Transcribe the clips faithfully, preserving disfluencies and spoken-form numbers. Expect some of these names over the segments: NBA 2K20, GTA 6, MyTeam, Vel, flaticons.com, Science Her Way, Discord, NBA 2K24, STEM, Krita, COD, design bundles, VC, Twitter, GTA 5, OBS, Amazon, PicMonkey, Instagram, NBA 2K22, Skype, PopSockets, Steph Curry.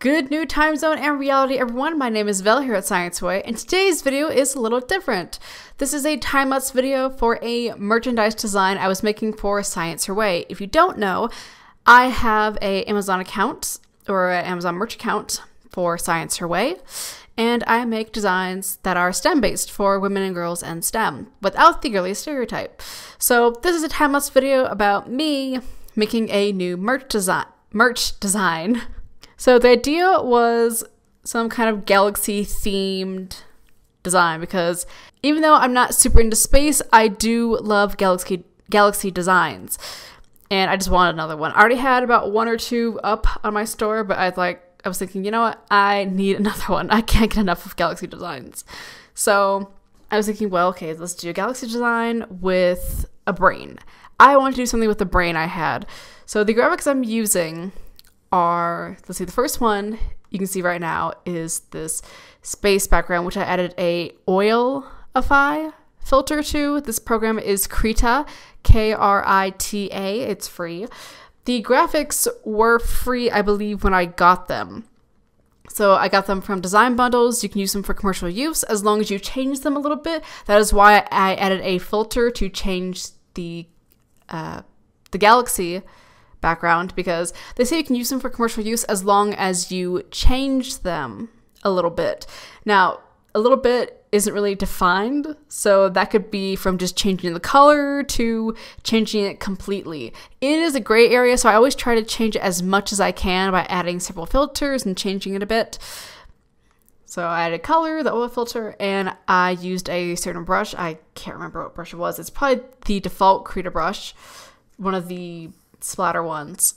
Good new time zone and reality, everyone. My name is Vel here at Science Her Way, and today's video is a little different. This is a time-lapse video for a merchandise design I was making for Science Her Way. If you don't know, I have an Amazon account or an Amazon merch account for Science Her Way, and I make designs that are STEM-based for women and girls and STEM without the girly stereotype. So this is a time-lapse video about me making a new merch design. Merch design. So the idea was some kind of galaxy themed design, because even though I'm not super into space, I do love galaxy galaxy designs. And I just wanted another one. I already had about one or two up on my store, but I was like, I was thinking, you know what? I need another one. I can't get enough of galaxy designs. So I was thinking, well, okay, let's do a galaxy design with a brain. I want to do something with the brain I had. So the graphics I'm using are, let's see, the first one you can see right now is this space background, which I added a oilify filter to. This program is Krita, K R I T A, it's free. The graphics were free, I believe, when I got them. So I got them from design bundles. You can use them for commercial use as long as you change them a little bit. That is why I added a filter to change the, uh, the galaxy background, because they say you can use them for commercial use as long as you change them a little bit. Now, a little bit isn't really defined, so that could be from just changing the color to changing it completely. It is a gray area, so I always try to change it as much as I can by adding several filters and changing it a bit. So I added color, the oil filter, and I used a certain brush. I can't remember what brush it was. It's probably the default Krita brush, one of the splatter ones,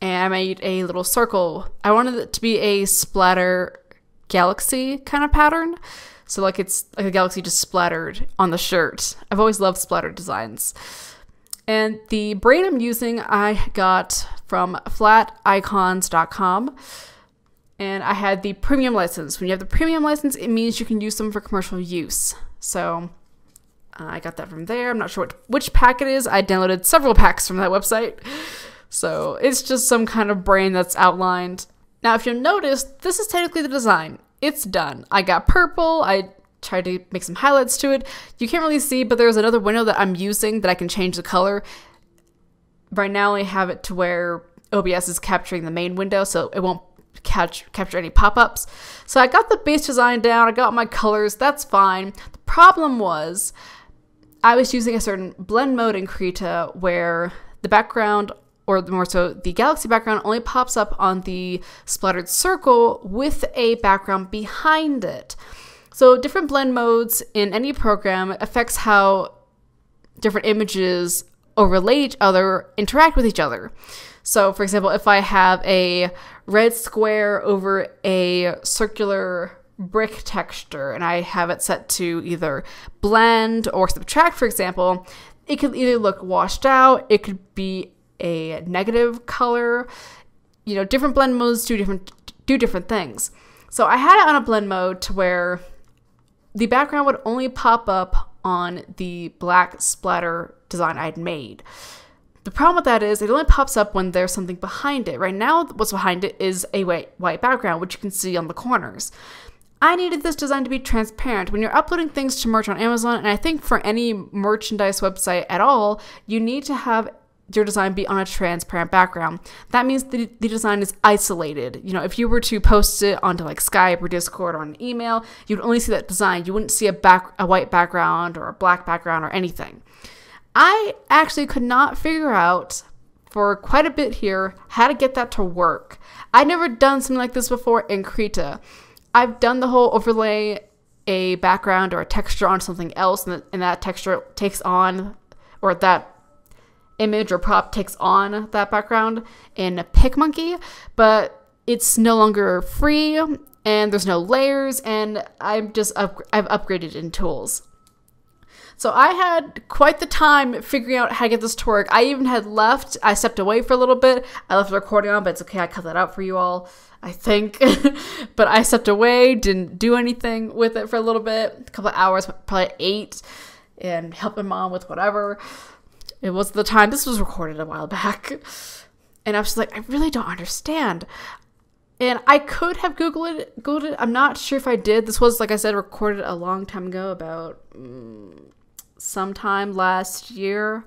and I made a little circle. I wanted it to be a splatter galaxy kind of pattern, so like it's like a galaxy just splattered on the shirt. I've always loved splatter designs. And the brain I'm using I got from flaticons dot com, and I had the premium license. When you have the premium license, it means you can use them for commercial use. So I got that from there. I'm not sure what, which pack it is. I downloaded several packs from that website. So it's just some kind of brain that's outlined. Now, if you'll notice, this is technically the design. It's done. I got purple. I tried to make some highlights to it. You can't really see, but there's another window that I'm using that I can change the color. Right now, I have it to where O B S is capturing the main window, so it won't catch capture any pop-ups. So I got the base design down. I got my colors. That's fine. The problem was, I was using a certain blend mode in Krita where the background, or more so the galaxy background, only pops up on the splattered circle with a background behind it. So different blend modes in any program affects how different images overlay each other, interact with each other. So for example, if I have a red square over a circular brick texture and I have it set to either blend or subtract, for example, it could either look washed out, it could be a negative color. You know, different blend modes do different do different things. So I had it on a blend mode to where the background would only pop up on the black splatter design I'd made. The problem with that is it only pops up when there's something behind it. Right now, what's behind it is a white white background, which you can see on the corners. I needed this design to be transparent. When you're uploading things to merch on Amazon, and I think for any merchandise website at all, you need to have your design be on a transparent background. That means the, the design is isolated. You know, if you were to post it onto like Skype or Discord or an email, you'd only see that design. You wouldn't see a back a white background or a black background or anything. I actually could not figure out for quite a bit here how to get that to work. I'd never done something like this before in Krita. I've done the whole overlay a background or a texture on something else, and, th and that texture takes on, or that image or prop takes on that background in PicMonkey, but it's no longer free, and there's no layers, and I'm just up I've upgraded in tools. So I had quite the time figuring out how to get this to work. I even had left. I stepped away for a little bit. I left the recording on, but it's okay. I cut that out for you all, I think. But I stepped away, didn't do anything with it for a little bit. A couple of hours, probably eight, and helping mom with whatever. It was the time. This was recorded a while back. And I was just like, I really don't understand. And I could have Googled it, Googled it. I'm not sure if I did. This was, like I said, recorded a long time ago, about mm, sometime last year.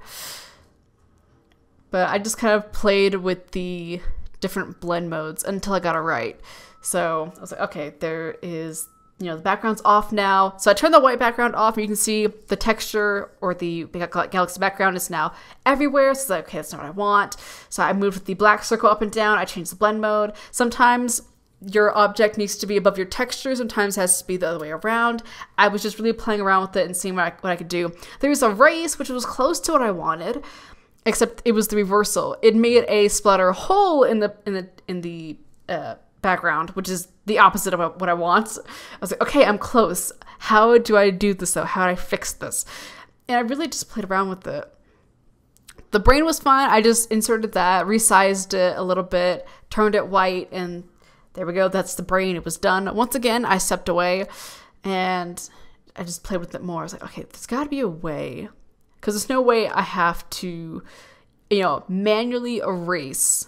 But I just kind of played with the different blend modes until I got it right. So I was like, okay, there is, you know, the background's off now. So I turned the white background off, and you can see the texture or the galaxy background is now everywhere. So it's like, okay, that's not what I want. So I moved the black circle up and down. I changed the blend mode. Sometimes your object needs to be above your texture. Sometimes it has to be the other way around. I was just really playing around with it and seeing what I, what I could do. There was a race, which was close to what I wanted, except it was the reversal. It made a splatter hole in the in the in the uh, background, which is the opposite of what I want. I was like, okay, I'm close. How do I do this though? How do I fix this? And I really just played around with it. The brain was fine. I just inserted that, resized it a little bit, turned it white, and there we go. That's the brain. It was done. Once again, I stepped away, and I just played with it more. I was like, okay, there's got to be a way. Because there's no way I have to, you know, manually erase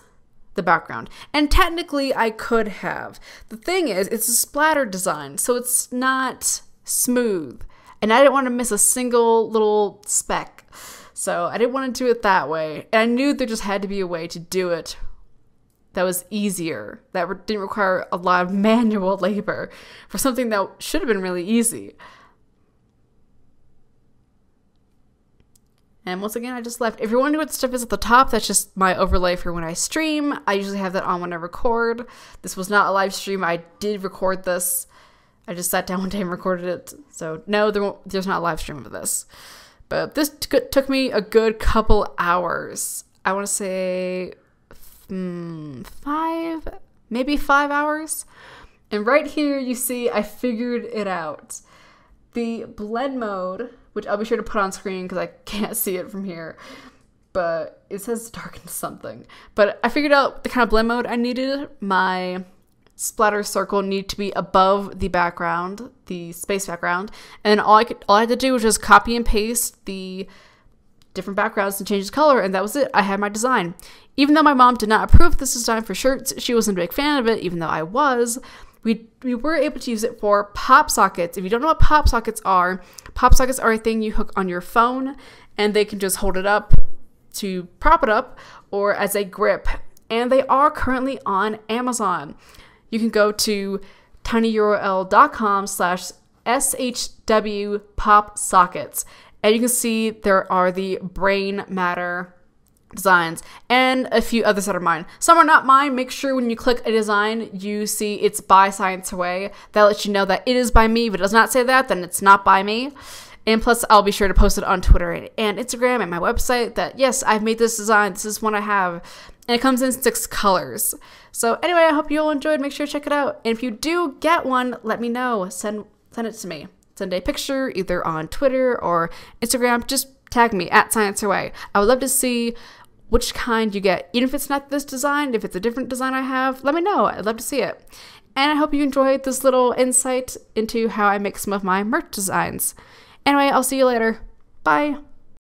the background. And technically, I could have. The thing is, it's a splatter design, so it's not smooth. And I didn't want to miss a single little speck. So I didn't want to do it that way. And I knew there just had to be a way to do it that was easier, that re- didn't require a lot of manual labor for something that should have been really easy. And once again, I just left. If you're wondering what stuff is at the top, that's just my overlay for when I stream. I usually have that on when I record. This was not a live stream. I did record this. I just sat down one day and recorded it. So no, there won't, there's not a live stream of this. But this took me a good couple hours. I want to say hmm, five, maybe five hours. And right here, you see I figured it out. The blend mode, which I'll be sure to put on screen because I can't see it from here, but it says darken something. But I figured out the kind of blend mode I needed. My splatter circle needed to be above the background, the space background, and all I could, all I had to do was just copy and paste the different backgrounds and change the color, and that was it. I had my design. Even though my mom did not approve this design for shirts, she wasn't a big fan of it, even though I was. We, we were able to use it for pop sockets. If you don't know what pop sockets are, pop sockets are a thing you hook on your phone, and they can just hold it up to prop it up or as a grip. And they are currently on Amazon. You can go to tinyurl dot com slash S H W pop sockets, and you can see there are the brain matter designs and a few others that are mine. Some are not mine. Make sure when you click a design, you see it's by Science Her Way. That lets you know that it is by me. If it does not say that, then it's not by me. And plus, I'll be sure to post it on Twitter and Instagram and my website that, yes, I've made this design. This is one I have. And it comes in six colors. So anyway, I hope you all enjoyed. Make sure to check it out. And if you do get one, let me know. Send, send it to me. Send a picture either on Twitter or Instagram. Just tag me at Science Her Way. I would love to see which kind you get. Even if it's not this design, if it's a different design I have, let me know. I'd love to see it. And I hope you enjoyed this little insight into how I make some of my merch designs. Anyway, I'll see you later. Bye.